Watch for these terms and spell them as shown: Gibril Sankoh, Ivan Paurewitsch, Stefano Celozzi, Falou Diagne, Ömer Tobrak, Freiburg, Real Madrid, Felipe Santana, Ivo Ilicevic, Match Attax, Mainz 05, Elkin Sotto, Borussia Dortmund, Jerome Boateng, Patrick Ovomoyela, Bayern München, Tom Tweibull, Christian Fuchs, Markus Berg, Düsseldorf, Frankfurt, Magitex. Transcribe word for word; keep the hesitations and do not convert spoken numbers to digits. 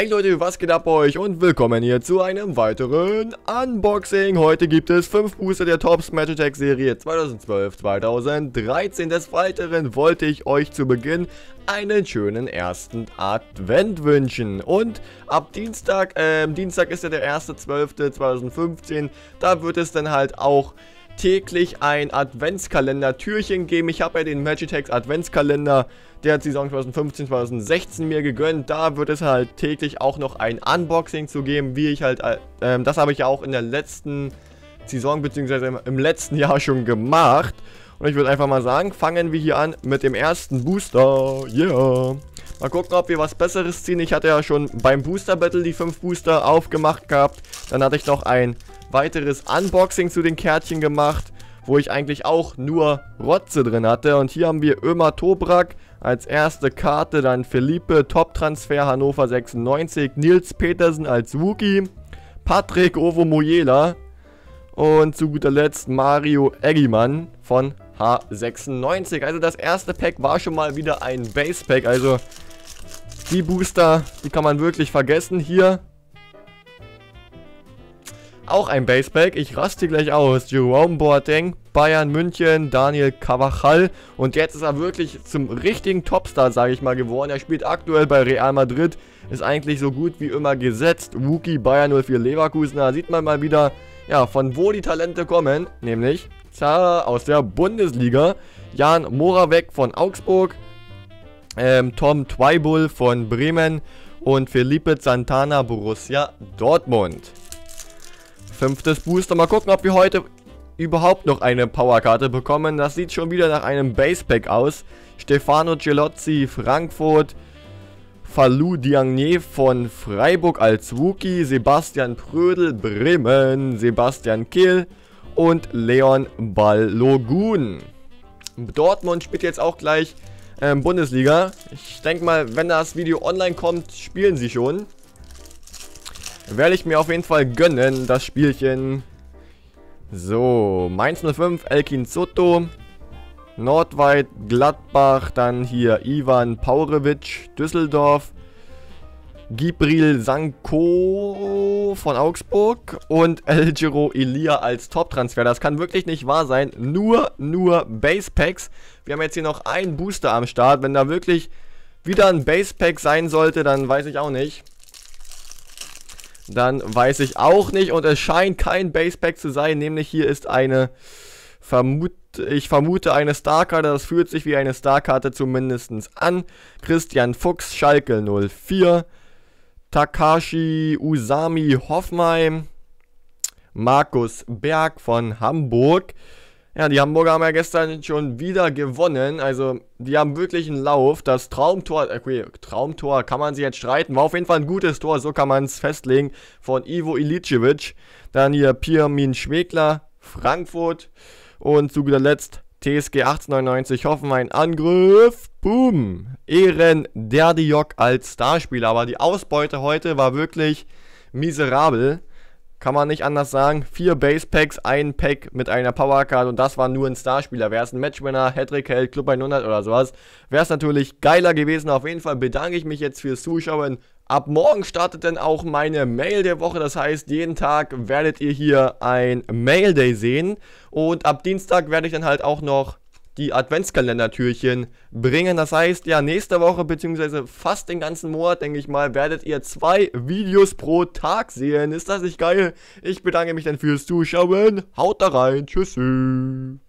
Hey Leute, was geht ab bei euch und willkommen hier zu einem weiteren Unboxing. Heute gibt es fünf Booster der Tops Match Attax Serie zweitausendzwölf zweitausenddreizehn. Des Weiteren wollte ich euch zu Beginn einen schönen ersten Advent wünschen. Und ab Dienstag, äh, Dienstag ist ja der erste zwölfte zweitausendfünfzehn, da wird es dann halt auch täglich ein Adventskalender-Türchen geben. Ich habe ja den Magitex Adventskalender der Saison zweitausendfünfzehn zweitausendsechzehn mir gegönnt. Da wird es halt täglich auch noch ein Unboxing zu geben, wie ich halt, ähm, das habe ich ja auch in der letzten Saison, beziehungsweise im, im letzten Jahr schon gemacht. Und ich würde einfach mal sagen, fangen wir hier an mit dem ersten Booster. Yeah! Mal gucken, ob wir was Besseres ziehen. Ich hatte ja schon beim Booster Battle die fünf Booster aufgemacht gehabt. Dann hatte ich noch ein weiteres Unboxing zu den Kärtchen gemacht, wo ich eigentlich auch nur Rotze drin hatte. Und hier haben wir Ömer Tobrak als erste Karte, dann Felipe, Top-Transfer Hannover sechsundneunzig, Nils Petersen als Rookie, Patrick Ovomoyela und zu guter Letzt Mario Eggiman von H sechsundneunzig. Also das erste Pack war schon mal wieder ein Base-Pack, also die Booster, die kann man wirklich vergessen. Hier auch ein Basepack, ich raste gleich aus. Jerome Boateng, Bayern München, Daniel Cavachal. Und jetzt ist er wirklich zum richtigen Topstar, sage ich mal, geworden. Er spielt aktuell bei Real Madrid, ist eigentlich so gut wie immer gesetzt. Rookie Bayer null vier Leverkusen, da sieht man mal wieder, ja, von wo die Talente kommen. Nämlich aus der Bundesliga. Jan Moravec von Augsburg, ähm, Tom Tweibull von Bremen und Felipe Santana, Borussia Dortmund. Fünftes Booster. Mal gucken, ob wir heute überhaupt noch eine Powerkarte bekommen. Das sieht schon wieder nach einem Basepack aus. Stefano Celozzi, Frankfurt. Falou Diagne von Freiburg als Rookie. Sebastian Prödel, Bremen. Sebastian Kehl und Leon Balogun. Dortmund spielt jetzt auch gleich äh, Bundesliga. Ich denke mal, wenn das Video online kommt, spielen sie schon. Werde ich mir auf jeden Fall gönnen, das Spielchen. So, Mainz null fünf, Elkin Sotto, Nordweit, Gladbach, dann hier Ivan Paurewitsch, Düsseldorf, Gibril Sankoh von Augsburg und Eljero Elia als Top-Transfer. Das kann wirklich nicht wahr sein, nur, nur Base-Packs. Wir haben jetzt hier noch einen Booster am Start, wenn da wirklich wieder ein Base-Pack sein sollte, dann weiß ich auch nicht. Dann weiß ich auch nicht und es scheint kein Basepack zu sein, nämlich hier ist eine, vermut, ich vermute eine Starkarte, das fühlt sich wie eine Starkarte zumindest an. Christian Fuchs, Schalke null vier, Takashi Usami Hoffenheim, Markus Berg von Hamburg. Ja, die Hamburger haben ja gestern schon wieder gewonnen, also die haben wirklich einen Lauf. Das Traumtor, okay, Traumtor kann man sich jetzt streiten, war auf jeden Fall ein gutes Tor, so kann man es festlegen, von Ivo Ilicevic. Dann hier Pirmin Schwegler, Frankfurt und zu guter Letzt T S G achtzehnhundertneunundneunzig, Hoffenheim, Angriff, boom, Eren Derdiok als Starspieler. Aber die Ausbeute heute war wirklich miserabel. Kann man nicht anders sagen. Vier Base-Packs, ein Pack mit einer Powercard und das war nur ein Starspieler. Wäre es ein Matchwinner, Hattrick hält, Club hundert oder sowas, wäre es natürlich geiler gewesen. Auf jeden Fall bedanke ich mich jetzt fürs Zuschauen. Ab morgen startet dann auch meine Mail der Woche. Das heißt, jeden Tag werdet ihr hier ein Mail-Day sehen. Und ab Dienstag werde ich dann halt auch noch die Adventskalender-Türchen bringen. Das heißt, ja, nächste Woche, beziehungsweise fast den ganzen Monat, denke ich mal, werdet ihr zwei Videos pro Tag sehen. Ist das nicht geil? Ich bedanke mich dann fürs Zuschauen. Haut da rein. Tschüssi.